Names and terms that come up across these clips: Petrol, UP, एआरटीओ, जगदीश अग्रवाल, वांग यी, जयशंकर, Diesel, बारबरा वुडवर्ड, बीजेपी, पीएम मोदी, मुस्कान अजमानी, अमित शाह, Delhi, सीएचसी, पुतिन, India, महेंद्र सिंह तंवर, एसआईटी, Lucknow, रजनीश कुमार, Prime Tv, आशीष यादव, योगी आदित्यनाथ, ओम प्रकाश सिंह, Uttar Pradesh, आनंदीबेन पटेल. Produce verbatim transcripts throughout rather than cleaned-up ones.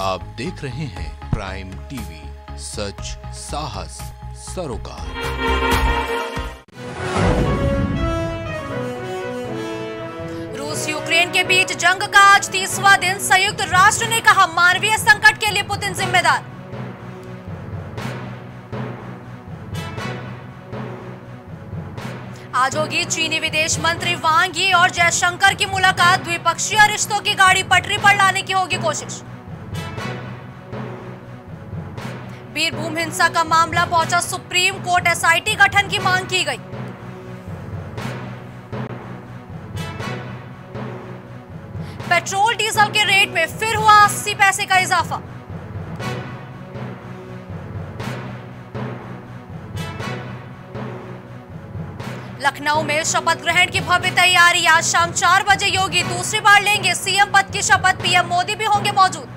आप देख रहे हैं प्राइम टीवी, सच साहस सरोकार। रूस यूक्रेन के बीच जंग का आज तीसवां दिन। संयुक्त राष्ट्र ने कहा मानवीय संकट के लिए पुतिन जिम्मेदार। आज होगी चीनी विदेश मंत्री वांग यी और जयशंकर की मुलाकात। द्विपक्षीय रिश्तों की गाड़ी पटरी पर लाने की होगी कोशिश। बीरभूम हिंसा का मामला पहुंचा supreme court, S I T गठन की मांग की गई। पेट्रोल डीजल के रेट में फिर हुआ अस्सी पैसे का इजाफा। लखनऊ में शपथ ग्रहण की भव्य तैयारी। आज शाम चार बजे योगी दूसरी बार लेंगे सी एम पद की शपथ। पी एम मोदी भी होंगे मौजूद।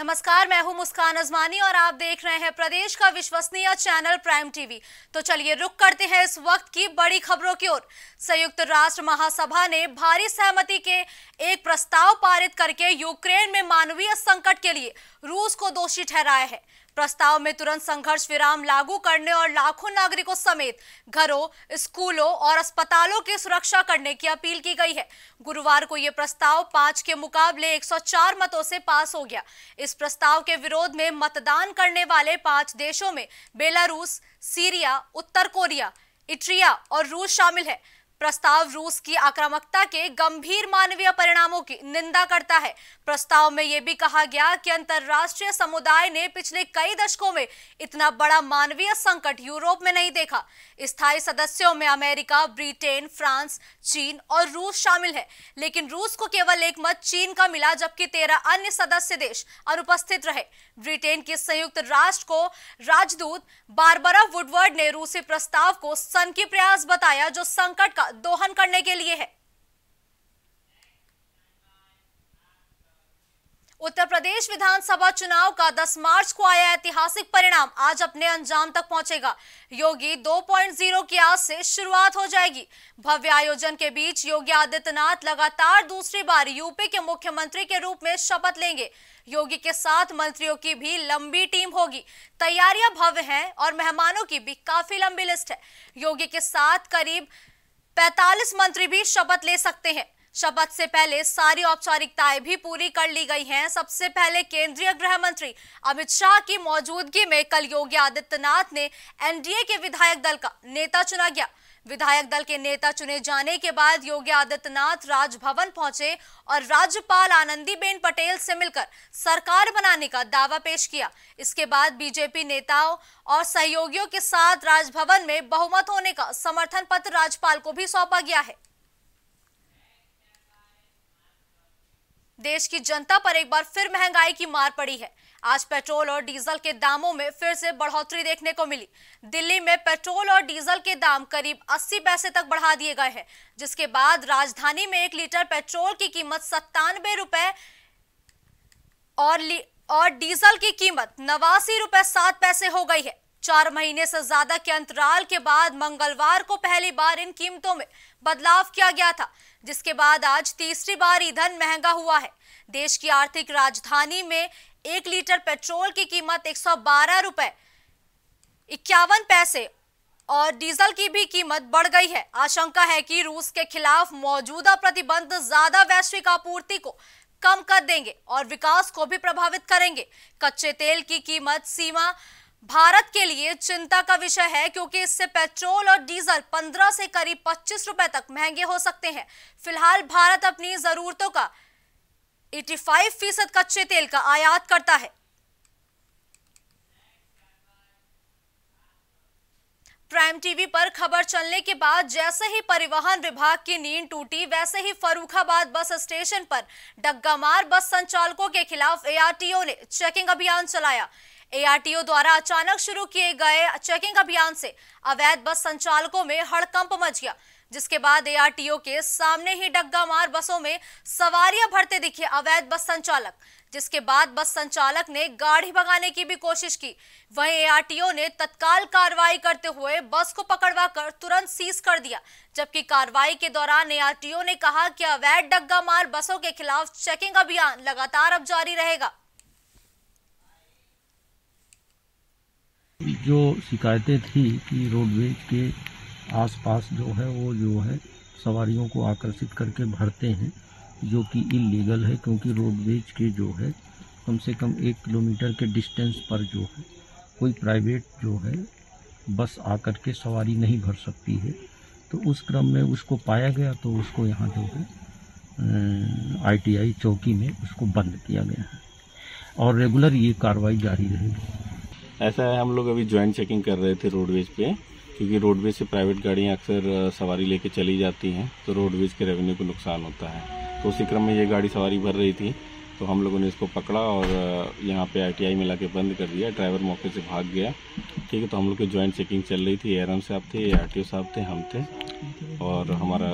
नमस्कार, मैं हूं मुस्कान अजमानी और आप देख रहे हैं प्रदेश का विश्वसनीय चैनल प्राइम टीवी। तो चलिए रुक करते हैं इस वक्त की बड़ी खबरों की ओर। संयुक्त राष्ट्र महासभा ने भारी सहमति के एक प्रस्ताव पारित करके यूक्रेन में मानवीय संकट के लिए रूस को दोषी ठहराया है। प्रस्ताव में तुरंत संघर्ष विराम लागू करने और लाखों नागरिकों समेत घरों, स्कूलों और अस्पतालों की सुरक्षा करने की अपील की गई है। गुरुवार को यह प्रस्ताव पांच के मुकाबले एक सौ चार मतों से पास हो गया। इस प्रस्ताव के विरोध में मतदान करने वाले पांच देशों में बेलारूस, सीरिया, उत्तर कोरिया, इटरिया और रूस शामिल है। प्रस्ताव रूस की आक्रामकता के गंभीर मानवीय परिणामों की निंदा करता है। प्रस्ताव में यह भी कहा गया कि अंतर्राष्ट्रीय समुदाय ने पिछले कई दशकों में इतना बड़ा मानवीय संकट यूरोप में नहीं देखा। स्थायी सदस्यों में अमेरिका, ब्रिटेन, फ्रांस, चीन और रूस शामिल है, लेकिन रूस को केवल एक मत चीन का मिला, जबकि तेरह अन्य सदस्य देश अनुपस्थित रहे। ब्रिटेन के संयुक्त राष्ट्र को राजदूत बारबरा वुडवर्ड ने रूसी प्रस्ताव को सन की प्रयास बताया, जो संकट का दोहन करने के लिए है। उत्तर प्रदेश विधानसभा चुनाव का दस मार्च को आया ऐतिहासिक परिणाम आज अपने अंजाम तक पहुंचेगा। योगी दो पॉइंट ज़ीरो की आज से शुरुआत हो जाएगी। भव्य आयोजन के बीच योगी आदित्यनाथ लगातार दूसरी बार यूपी के मुख्यमंत्री के रूप में शपथ लेंगे। योगी के साथ मंत्रियों की भी लंबी टीम होगी। तैयारियां भव्य हैं और मेहमानों की भी काफी लंबी लिस्ट है। योगी के साथ करीब पैंतालीस मंत्री भी शपथ ले सकते हैं। शपथ से पहले सारी औपचारिकताएं भी पूरी कर ली गई हैं। सबसे पहले केंद्रीय गृह मंत्री अमित शाह की मौजूदगी में कल योगी आदित्यनाथ ने एन डी ए के विधायक दल का नेता चुना गया। विधायक दल के नेता चुने जाने के बाद योगी आदित्यनाथ राजभवन पहुंचे और राज्यपाल आनंदीबेन पटेल से मिलकर सरकार बनाने का दावा पेश किया। इसके बाद बीजेपी नेताओं और सहयोगियों के साथ राजभवन में बहुमत होने का समर्थन पत्र राज्यपाल को भी सौंपा गया है। देश की जनता पर एक बार फिर महंगाई की मार पड़ी है। आज पेट्रोल और डीजल के दामों में फिर से बढ़ोतरी देखने को मिली। दिल्ली में पेट्रोल और डीजल के दाम करीब अस्सी पैसे तक बढ़ा दिए गए हैं, जिसके बाद राजधानी में एक लीटर पेट्रोल की कीमत सत्तानवे रुपए और और डीजल की कीमत नवासी रुपए सात पैसे हो गई है। चार महीने से ज्यादा के अंतराल के बाद मंगलवार को पहली बार इन कीमतों में बदलाव किया गया था, जिसके बाद आज तीसरी बार ईंधन महंगा हुआ है। देश की आर्थिक राजधानी में एक लीटर पेट्रोल की कीमत एक सौ बारह रुपए इक्यावन पैसे और डीजल की भी कीमत बढ़ गई है। आशंका है कि रूस के खिलाफ मौजूदा प्रतिबंध ज्यादा वैश्विक आपूर्ति को कम कर देंगे और विकास को भी प्रभावित करेंगे। कच्चे तेल की कीमत सीमा भारत के लिए चिंता का विषय है, क्योंकि इससे पेट्रोल और डीजल पंद्रह से करीब पच्चीस रुपए तक महंगे हो सकते हैं। फिलहाल भारत अपनी जरूरतों का पचासी फीसद कच्चे तेल का आयात करता है। प्राइम टीवी पर खबर चलने के बाद जैसे ही परिवहन विभाग की नींद टूटी, वैसे ही फर्रुखाबाद बस स्टेशन पर डग्गामार बस संचालकों के खिलाफ ए आर टी ओ ने चेकिंग अभियान चलाया। ए आर टी ओ द्वारा अचानक शुरू किए गए चेकिंग अभियान से अवैध बस संचालकों में हड़कंप मच गया, जिसके बाद ए आर टी ओ के सामने ही डग्गामार बसों में सवारियां भरते दिखे अवैध बस संचालक। जिसके बाद बस संचालक ने गाड़ी भगाने की भी कोशिश की। वहीं एआरटीओ ने तत्काल कार्रवाई करते हुए बस को पकड़वाकर तुरंत सीज कर दिया। जबकि कार्रवाई के दौरान एआरटीओ ने कहा कि अवैध डग्गा मार बसों के खिलाफ चेकिंग अभियान लगातार अब जारी रहेगा। जो शिकायतें थी कि रोडवेज के आसपास जो है वो जो है सवारियों को आकर्षित करके भरते हैं, जो कि इलीगल है, क्योंकि रोडवेज के जो है कम से कम एक किलोमीटर के डिस्टेंस पर जो है कोई प्राइवेट जो है बस आकर के सवारी नहीं भर सकती है। तो उस क्रम में उसको पाया गया, तो उसको यहाँ जो है आईटीआई चौकी में उसको बंद किया गया है और रेगुलर ये कार्रवाई जारी रहेगी। ऐसा है, हम लोग अभी ज्वाइंट चेकिंग कर रहे थे रोडवेज पे, क्योंकि रोडवेज से प्राइवेट गाड़ियाँ अक्सर सवारी लेके चली जाती हैं तो रोडवेज के रेवेन्यू को नुकसान होता है। तो उसी क्रम में ये गाड़ी सवारी भर रही थी, तो हम लोगों ने इसको पकड़ा और यहाँ पे आईटीआई में लाके बंद कर दिया। ड्राइवर मौके से भाग गया। ठीक है, तो हम लोग की ज्वाइंट चेकिंग चल रही थी। एआरएम साहब थे, एआरटीओ साहब थे, हम थे और हमारा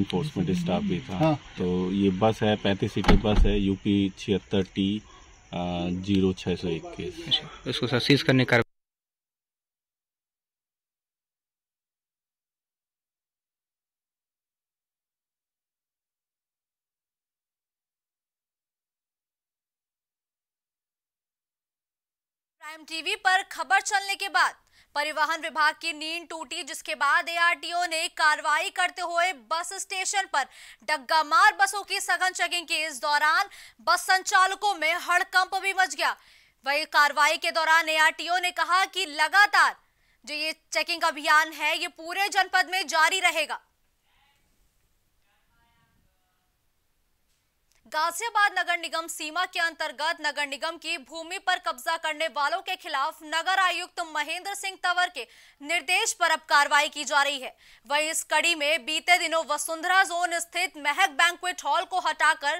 इन्फोर्समेंट स्टाफ भी था। तो ये बस है, पैंतीस सीटर बस है, यूपी छिहत्तर टी जीरो छः सौ इक्कीस। इसको सर सीज करने का प्राइम टीवी पर खबर चलने के बाद परिवहन विभाग की नींद टूटी, जिसके बाद एआरटीओ ने कार्रवाई करते हुए बस स्टेशन पर डग्गामार बसों की सघन चेकिंग की। इस दौरान बस संचालकों में हड़कंप भी मच गया। वही कार्रवाई के दौरान एआरटीओ ने कहा कि लगातार जो ये चेकिंग अभियान है ये पूरे जनपद में जारी रहेगा। गाजियाबाद नगर निगम सीमा के अंतर्गत नगर निगम की भूमि पर कब्जा करने वालों के खिलाफ नगर आयुक्त महेंद्र सिंह तंवर के निर्देश पर अब कार्रवाई की जा रही है। वहीं इस कड़ी में बीते दिनों वसुंधरा जोन स्थित महक बैंक्वेट हॉल को हटाकर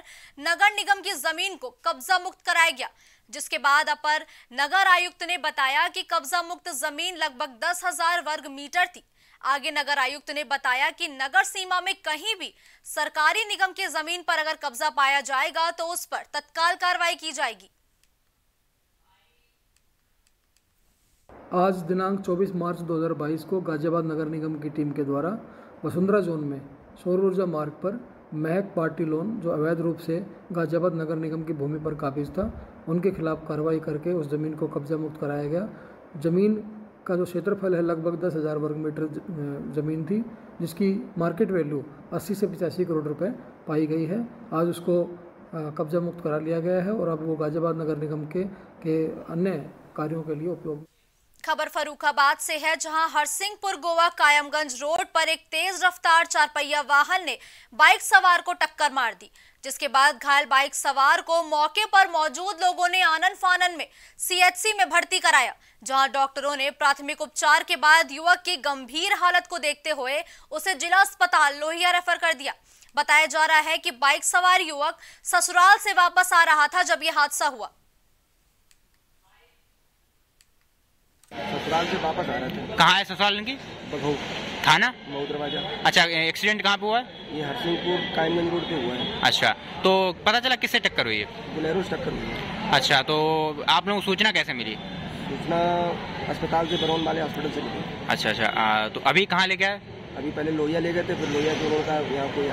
नगर निगम की जमीन को कब्जा मुक्त कराया गया, जिसके बाद अपर नगर आयुक्त ने बताया कि कब्जा मुक्त जमीन लगभग दस हजार वर्ग मीटर थी। आगे नगर आयुक्त ने बताया कि नगर सीमा में कहीं भी सरकारी निगम की जमीन पर अगर कब्जा पाया जाएगा तो उस पर तत्काल कार्रवाई की जाएगी। आज दिनांक चौबीस मार्च दो हजार बाईस को गाजियाबाद नगर निगम की टीम के द्वारा वसुंधरा जोन में सौर ऊर्जा मार्ग पर महक पार्टी लोन जो अवैध रूप से गाजियाबाद नगर निगम की भूमि पर काबिज था, उनके खिलाफ कार्रवाई करके उस जमीन को कब्जा मुक्त कराया गया। जमीन का जो क्षेत्रफल है लगभग दस हज़ार वर्ग मीटर ज़मीन थी, जिसकी मार्केट वैल्यू अस्सी से पचासी करोड़ रुपए पाई गई है। आज उसको कब्जा मुक्त करा लिया गया है और अब वो गाजियाबाद नगर निगम के के अन्य कार्यों के लिए उपयोग। खबर फर्रुखाबाद से है, जहां हरसिंहपुर गोवा कायमगंज रोड पर एक तेज रफ्तार चार पहिया वाहन ने बाइक सवार को टक्कर मार दी, जिसके बाद घायल बाइक सवार को मौके पर मौजूद लोगों ने आनन फानन में सीएचसी में भर्ती कराया, जहां डॉक्टरों ने प्राथमिक उपचार के बाद युवक की गंभीर हालत को देखते हुए उसे जिला अस्पताल लोहिया रेफर कर दिया। बताया जा रहा है कि बाइक सवार युवक ससुराल से वापस आ रहा था जब यह हादसा हुआ। ससुराल से वापस आ रहे थे। कहाँ है ससुराल इनकी? थाना मऊ दरवाजा। अच्छा, एक्सीडेंट कहाँ पे हुआ है? ये हरसिंहपुर कायमगंज रोड पे हुआ है। अच्छा, तो पता चला किससे टक्कर हुई है? बुलेरो से टक्कर हुई है। अच्छा, तो आप लोगों को सूचना कैसे मिली? सूचना अस्पताल से, बरौन वाले हॉस्पिटल से मिली। अच्छा अच्छा आ, तो अभी कहाँ ले गया है? अभी पहले लोहिया ले गए थे, फिर लोहिया जो का यहाँ कोई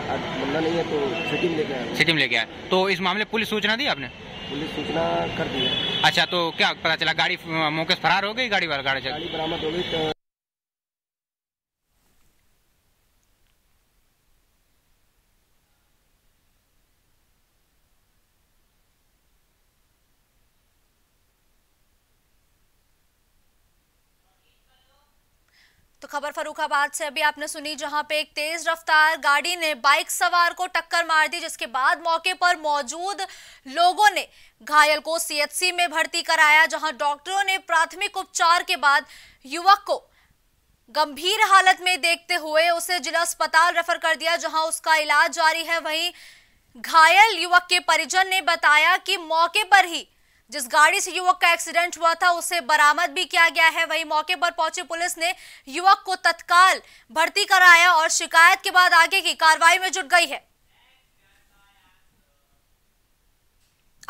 बंदा नहीं है तो सिटी में ले गया। सिटी में ले गया। तो इस मामले में पुलिस सूचना दी आपने? पुलिस सूचना कर दी है। अच्छा, तो क्या पता चला? गाड़ी मौके से फरार हो गई? गाड़ी वाला गाड़ी, गाड़ी बरामद हो गई। तो तो खबर फर्रुखाबाद से अभी आपने सुनी, जहां पे एक तेज रफ्तार गाड़ी ने बाइक सवार को टक्कर मार दी, जिसके बाद मौके पर मौजूद लोगों ने घायल को सीएचसी में भर्ती कराया, जहां डॉक्टरों ने प्राथमिक उपचार के बाद युवक को गंभीर हालत में देखते हुए उसे जिला अस्पताल रेफर कर दिया, जहां उसका इलाज जारी है। वहीं घायल युवक के परिजन ने बताया कि मौके पर ही जिस गाड़ी से युवक का एक्सीडेंट हुआ था उसे बरामद भी किया गया है। वहीं मौके पर पहुंची पुलिस ने युवक को तत्काल भर्ती कराया और शिकायत के बाद आगे की कार्रवाई में जुट गई है।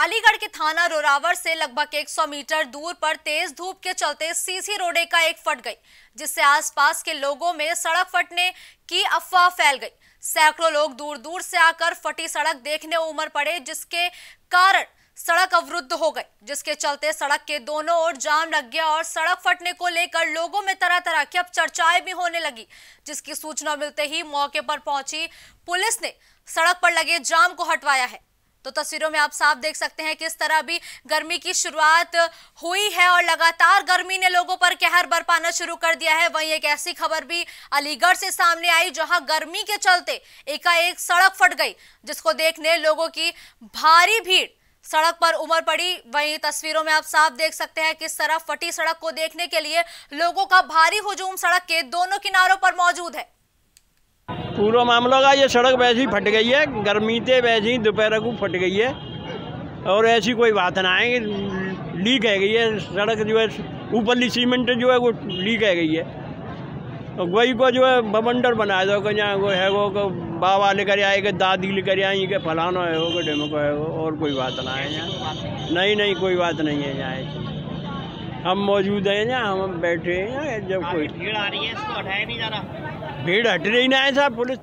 अलीगढ़ के थाना रोरावर से लगभग सौ मीटर दूर पर तेज धूप के चलते सीसी रोडे का एक फट गई, जिससे आसपास के लोगों में सड़क फटने की अफवाह फैल गई। सैकड़ों लोग दूर दूर से आकर फटी सड़क देखने उमड़ पड़े, जिसके कारण सड़क अवरुद्ध हो गई, जिसके चलते सड़क के दोनों ओर जाम लग गया और सड़क फटने को लेकर लोगों में तरह तरह की अब चर्चाएं भी होने लगी, जिसकी सूचना मिलते ही मौके पर पहुंची पुलिस ने सड़क पर लगे जाम को हटवाया है। तो तस्वीरों में आप साफ देख सकते हैं किस तरह भी गर्मी की शुरुआत हुई है और लगातार गर्मी ने लोगों पर कहर बरपाना शुरू कर दिया है। वहीं एक ऐसी खबर भी अलीगढ़ से सामने आई जहां गर्मी के चलते एकाएक सड़क फट गई, जिसको देखने लोगों की भारी भीड़ सड़क पर उमड़ पड़ी। वहीं तस्वीरों में आप साफ देख सकते हैं किस तरह फटी सड़क को देखने के लिए लोगों का भारी हुजूम सड़क के दोनों किनारों पर मौजूद है। पूरा मामला का ये सड़क वैसे ही फट गई है, गर्मी से वैसे ही दोपहर को फट गई है और ऐसी कोई बात ना है, लीक है गई है सड़क, जो है ऊपरली सीमेंट जो है वो लीक है गई है और वही को जो है बवंडर बनाया जाओ, यहाँ वो है वो को बाबा लेकर आए के दादी लेकर आई के फलाना है वो डेमो को है वो, और कोई बात ना है यहाँ, नहीं नहीं कोई बात नहीं है यहाँ, हम मौजूद हैं यहाँ, हम बैठे हैं, जब कोई भीड़ आ रही है इसको हटाया नहीं जा रहा, भीड़ हट रही ना है साहब पुलिस।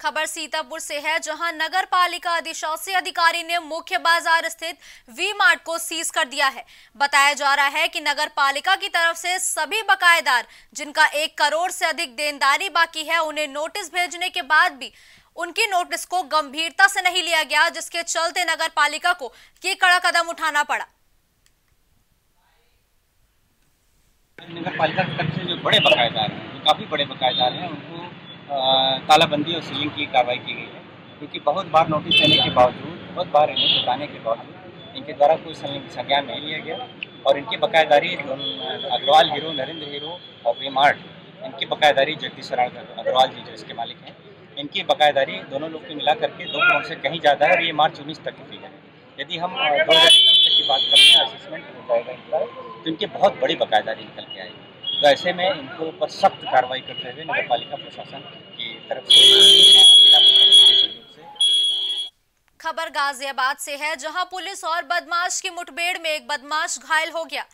खबर सीतापुर से है जहां नगर पालिका अधिशासी अधिकारी ने मुख्य बाजार स्थित वी मार्ट को सीज कर दिया है। बताया जा रहा है कि नगर पालिका की तरफ से सभी बकायेदार जिनका एक करोड़ से अधिक देनदारी बाकी है, उन्हें नोटिस भेजने के बाद भी उनकी नोटिस को गंभीरता से नहीं लिया गया, जिसके चलते नगर पालिका को ये कड़ा कदम उठाना पड़ा। नगर पालिका की तरफ से जो बड़े बकायेदार हैं, जो काफी बड़े बकायेदार हैं, उनको तालाबंदी और सीलिंग की कार्रवाई की गई है, क्योंकि बहुत बार नोटिस देने के बावजूद, बहुत बार इन्हें बताने के बावजूद इनके द्वारा कोई संज्ञान नहीं लिया गया और इनकी बकायेदारी अग्रवाल हीरो, नरेंद्र हीरो और वी मार्ट, इनकी बकायेदारी जगदीश अग्रवाल जी जो इसके मालिक हैं, इनकी बकायेदारी दोनों लोग को मिला करके दो करोड़ से कहीं ज़्यादा है और ये मार्च उन्नीस तक की है। यदि हम दो हज़ार इक्कीस तक की बात करें असेसमेंट हो तो इनकी बहुत बड़ी बकायेदारी निकल के आएगी। तो ऐसे में इनको ऊपर सख्त कार्रवाई करते हुए नगर पालिका प्रशासन की तरफ से। खबर गाजियाबाद से है जहां पुलिस और बदमाश की मुठभेड़ में एक बदमाश घायल हो गया।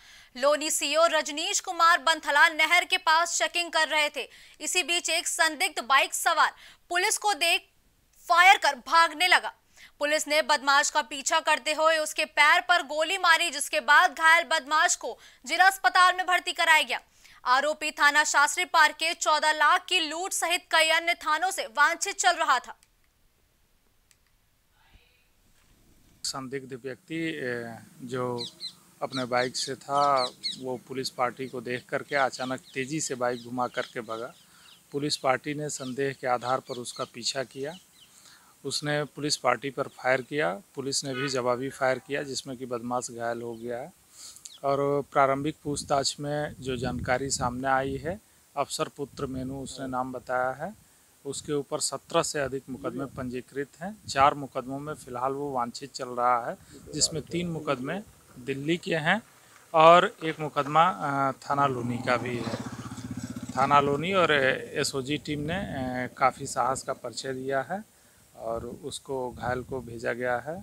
लोनी सीओ रजनीश कुमार बंथला नहर के पास चेकिंग कर रहे थे, इसी बीच एक संदिग्ध बाइक सवार पुलिस को देख फायर कर भागने लगा। पुलिस ने बदमाश का पीछा करते हुए उसके पैर पर गोली मारी, जिसके बाद घायल बदमाश को जिला अस्पताल में भर्ती कराया गया। आरोपी थाना शास्त्री पार्क के चौदह लाख की लूट सहित कई अन्य थानों से वांछित चल रहा था। संदिग्ध व्यक्ति जो अपने बाइक से था वो पुलिस पार्टी को देख करके अचानक तेजी से बाइक घुमा करके भागा। पुलिस पार्टी ने संदेह के आधार पर उसका पीछा किया, उसने पुलिस पार्टी पर फायर किया, पुलिस ने भी जवाबी फायर किया जिसमें कि बदमाश घायल हो गया है और प्रारंभिक पूछताछ में जो जानकारी सामने आई है, अफसर पुत्र मेनू उसने नाम बताया है, उसके ऊपर सत्रह से अधिक मुकदमे पंजीकृत हैं। चार मुकदमों में फ़िलहाल वो वांछित चल रहा है, जिसमें तीन मुकदमे दिल्ली के हैं और एक मुकदमा थाना लोनी का भी है। थाना लोनी और एसओजी टीम ने काफ़ी साहस का परिचय दिया है और उसको घायल को भेजा गया है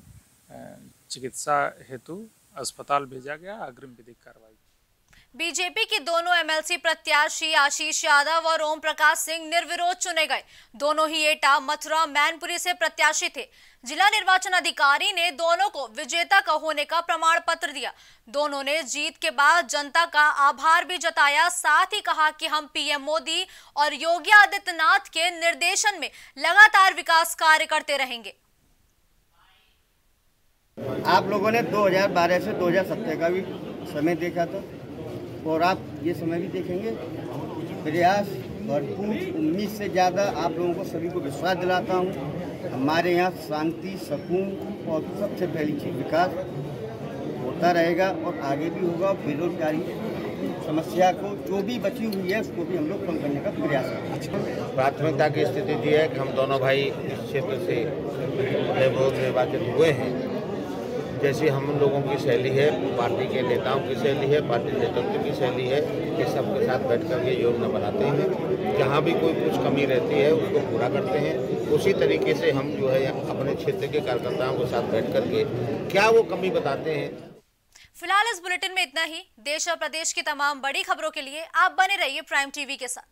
चिकित्सा हेतु अस्पताल भेजा गया। अग्रिम विधिक कार्रवाई। बीजेपी के दोनों एमएलसी प्रत्याशी आशीष यादव और ओम प्रकाश सिंह निर्विरोध चुने गए। दोनों ही एटा, मथुरा, मैनपुरी से प्रत्याशी थे। जिला निर्वाचन अधिकारी ने दोनों को विजेता का होने का प्रमाण पत्र दिया। दोनों ने जीत के बाद जनता का आभार भी जताया, साथ ही कहा कि हम पीएम मोदी और योगी आदित्यनाथ के निर्देशन में लगातार विकास कार्य करते रहेंगे। आप लोगों ने दो हज़ार बारह से दो हज़ार सत्रह का भी समय देखा था और आप ये समय भी देखेंगे। प्रयास और पूछ उम्मीद से ज़्यादा आप लोगों को सभी को विश्वास दिलाता हूँ। हमारे यहाँ शांति, सुकून और सबसे पहली चीज़ विकास होता रहेगा और आगे भी होगा। बेरोजगारी समस्या को जो भी बची हुई है उसको भी हम लोग कम करने का प्रयास करेंगे। प्राथमिकता की स्थिति ये है कि हम दोनों भाई इस क्षेत्र से निर्वाचित हुए हैं जैसे हम लोगों की शैली है, पार्टी के नेताओं की शैली है, पार्टी नेतृत्व की शैली है कि सबके साथ बैठकर ये योजना बनाते हैं। जहाँ भी कोई कुछ कमी रहती है उसको पूरा करते हैं। उसी तरीके से हम जो है अपने क्षेत्र के कार्यकर्ताओं के साथ बैठ करके क्या वो कमी बताते हैं। फिलहाल इस बुलेटिन में इतना ही। देश और प्रदेश की तमाम बड़ी खबरों के लिए आप बने रहिए प्राइम टीवी के साथ।